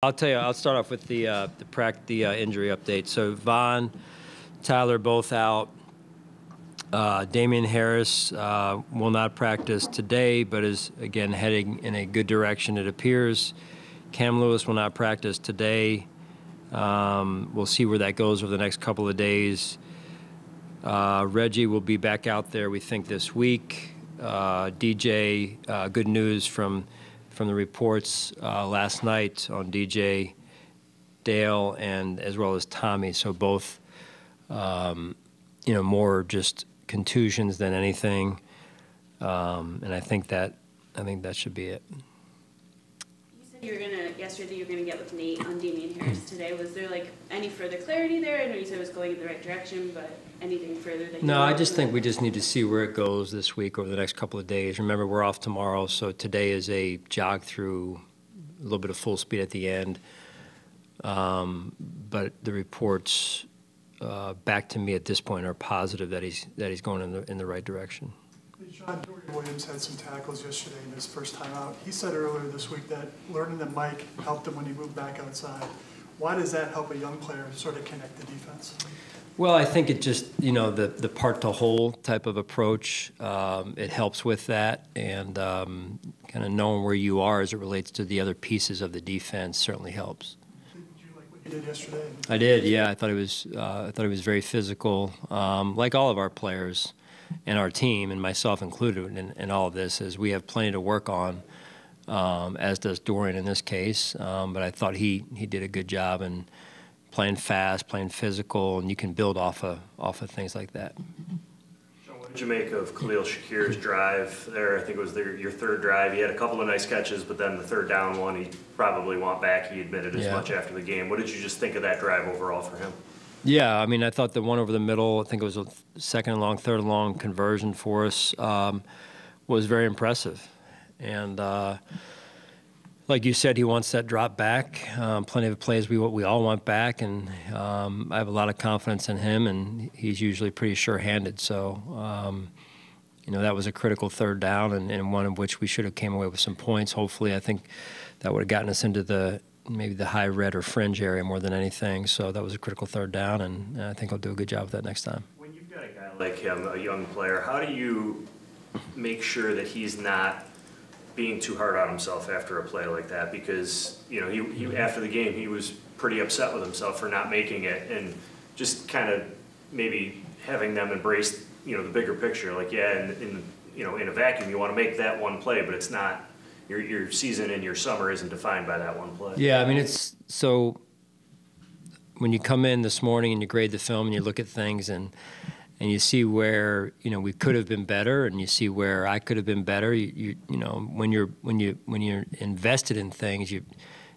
I'll tell you, I'll start off with the injury update. So Von, Tyler, both out. Damian Harris will not practice today, but is, again, heading in a good direction, it appears. Cam Lewis will not practice today. We'll see where that goes over the next couple of days. Reggie will be back out there, we think, this week. DJ, good news from the reports last night on DJ Dale and as well as Tommy, so both, you know, more just contusions than anything, and I think that should be it. You said you were yesterday you were gonna get with Nate on Damian Harris today. Was there like any further clarity there? I know you said it was going in the right direction, but anything further that you know? No, I just think we just need to see where it goes this week over the next couple of days. Remember, we're off tomorrow, so today is a jog through, a little bit of full speed at the end. But the reports back to me at this point are positive that he's going in the right direction. Dorian Williams had some tackles yesterday in his first time out. He said earlier this week that learning the mic helped him when he moved back outside. Why does that help a young player sort of connect the defense? Well, I think it just, you know, the part-to-whole type of approach, it helps with that. And kind of knowing where you are as it relates to the other pieces of the defense certainly helps. Did you like what you did yesterday? I did, yeah. I thought it was very physical, like all of our players and our team, and myself included in all of this, is we have plenty to work on, as does Dorian in this case. But I thought he did a good job in playing fast, playing physical, and you can build off of things like that. Sean, what did you make of Khalil Shakir's drive there? I think it was your third drive. He had a couple of nice catches, but then the third down one, he probably want back. He admitted as much after the game. What did you just think of that drive overall for him? Yeah, I mean, I thought the one over the middle, I think it was a second and long, third and long conversion for us, was very impressive. And like you said, he wants that drop back. Plenty of plays we all want back, and I have a lot of confidence in him, and he's usually pretty sure-handed. So, you know, that was a critical third down, and one in which we should have came away with some points. Hopefully, I think that would have gotten us into the maybe the high red or fringe area more than anything. So that was a critical third down, and I think I'll do a good job with that next time. When you've got a guy like him, a young player, how do you make sure that he's not being too hard on himself after a play like that? Because, you know, he after the game, he was pretty upset with himself for not making it, and just kind of maybe having them embrace, you know, the bigger picture. Like, yeah, you know, in a vacuum, you want to make that one play, but it's not. Your season and your summer isn't defined by that one play. Yeah, I mean, it's so when you come in this morning and you grade the film and you look at things and you see where, you know, we could have been better, and you see where I could have been better. You know, when you're invested in things, you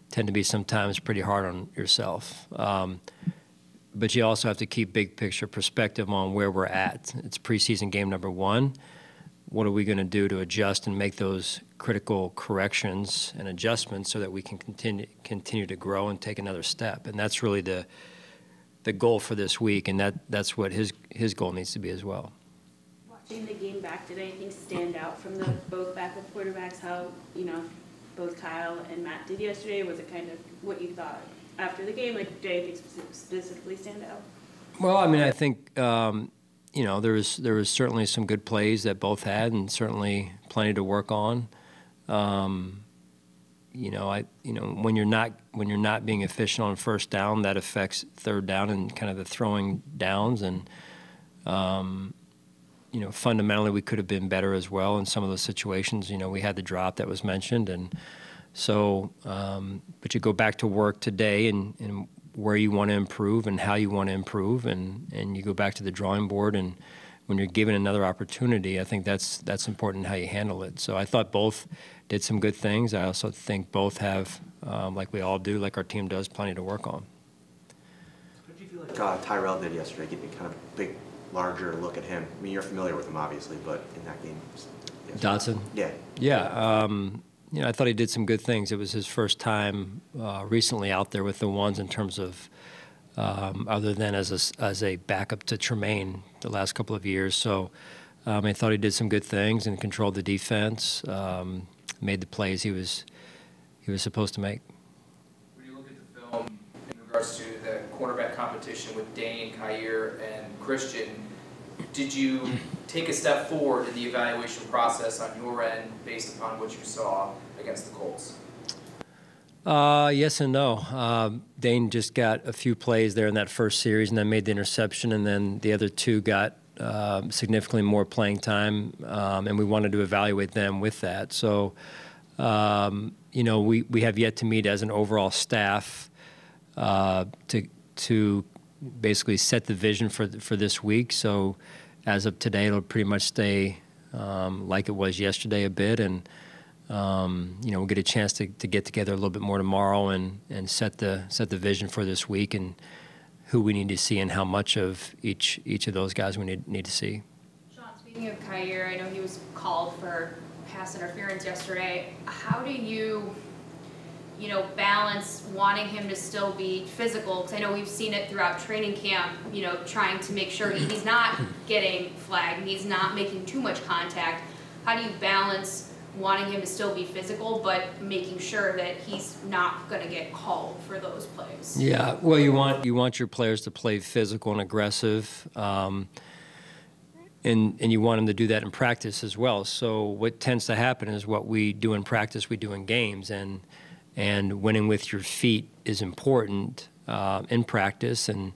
tend to be sometimes pretty hard on yourself. But you also have to keep big picture perspective on where we're at. It's preseason game number one. What are we going to do to adjust and make those critical corrections and adjustments so that we can continue to grow and take another step? And that's really the goal for this week, and that's what his goal needs to be as well. Watching the game back, did anything stand out from both backup quarterbacks? How, you know, both Kyle and Matt did yesterday? Was it kind of what you thought after the game? Like, did anything specifically stand out? Well, I mean, I think. You know, there was certainly some good plays that both had, and certainly plenty to work on. You know, when you're not being efficient on first down, that affects third down and kind of the throwing downs. And you know, fundamentally, we could have been better as well in some of those situations. You know, we had the drop that was mentioned, and so but you go back to work today and where you want to improve and how you want to improve, and you go back to the drawing board, and when you're given another opportunity, I think that's important how you handle it. So I thought both did some good things. I also think both have, like we all do, like our team does, plenty to work on. What did you feel like Tyrel did yesterday, getting kind of a big, larger look at him? I mean, you're familiar with him, obviously, but in that game yesterday. Dodson? Yeah. Yeah. You know, I thought he did some good things. It was his first time recently out there with the ones in terms of other than as a backup to Tremaine the last couple of years. So I thought he did some good things and controlled the defense, made the plays he was supposed to make. Were you regards to the cornerback competition with Dane, Kyier, and Christian, did you take a step forward in the evaluation process on your end based upon what you saw against the Colts? Yes and no. Dane just got a few plays there in that first series and then made the interception, and then the other two got significantly more playing time, and we wanted to evaluate them with that. So, you know, we have yet to meet as an overall staff to basically set the vision for this week. So as of today, it'll pretty much stay like it was yesterday a bit, and you know, we'll get a chance to get together a little bit more tomorrow and set the vision for this week and who we need to see and how much of each of those guys we need to see. Sean, speaking of Kyier, I know he was called for pass interference yesterday. How do you know, balance wanting him to still be physical, because I know we've seen it throughout training camp, you know, trying to make sure he's not getting flagged, he's not making too much contact. How do you balance wanting him to still be physical but making sure that he's not going to get called for those plays? Yeah, well, you want your players to play physical and aggressive, and you want them to do that in practice as well. So what tends to happen is what we do in practice, we do in games, and winning with your feet is important in practice, and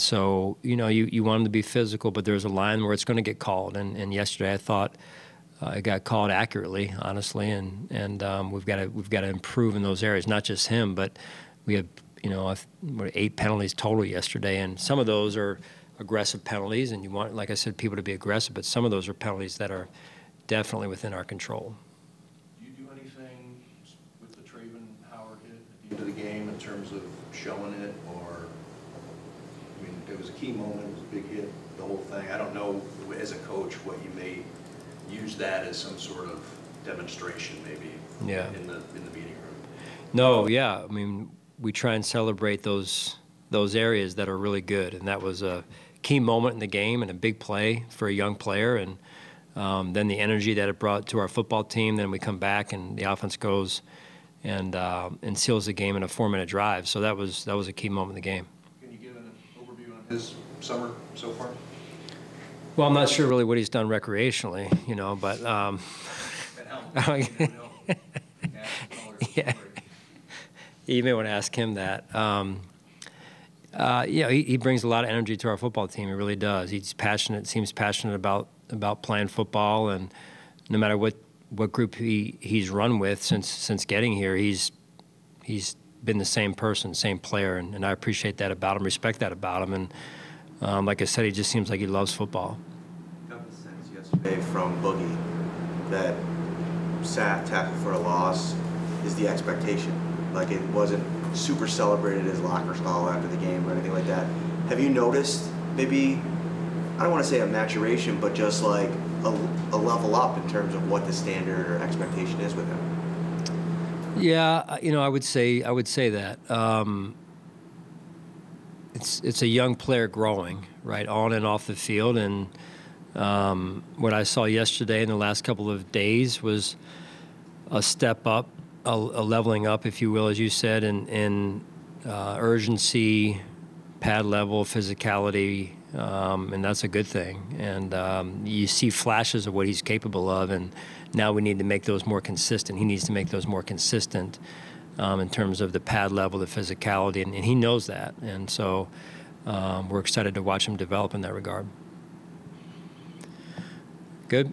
so, you know, you want them to be physical, but there's a line where it's going to get called, and yesterday I thought it got called accurately, honestly, and we've got to improve in those areas. Not just him, but we have, you know, 8 penalties total yesterday, and some of those are aggressive penalties, and you want, like I said, people to be aggressive, but some of those are penalties that are definitely within our control. Do you do anything with the Trayvon Howard hit at the end of the game in terms of showing it, or, I mean, it was a key moment, it was a big hit, the whole thing. I don't know, as a coach, what you may use that as some sort of demonstration, maybe, yeah, in the meeting room. No, yeah, I mean, we try and celebrate those areas that are really good, and that was a key moment in the game and a big play for a young player, and then the energy that it brought to our football team. Then we come back and the offense goes and seals the game in a 4-minute drive. So that was a key moment in the game. Can you give an overview on his summer so far? Well, I'm not sure really what he's done recreationally, you know, but yeah, you may want to ask him that. Yeah, he brings a lot of energy to our football team. He really does. He's passionate, seems passionate about playing football, and no matter what group he's run with since getting here, he's been the same person, same player, and I appreciate that about him, respect that about him, and. Like I said, he just seems like he loves football. I got the sense yesterday from Boogie that sack, tackle for a loss, is the expectation. Like, it wasn't super celebrated as locker stall after the game or anything like that. Have you noticed maybe, I don't want to say a maturation, but just like a level up in terms of what the standard or expectation is with him? Yeah, you know, I would say that. It's a young player growing, right, on and off the field, and what I saw yesterday in the last couple of days was a step up, a leveling up, if you will, as you said, in urgency, pad level, physicality, and that's a good thing. And you see flashes of what he's capable of, and now we need to make those more consistent. He needs to make those more consistent. In terms of the pad level, the physicality, and he knows that. And so we're excited to watch him develop in that regard. Good.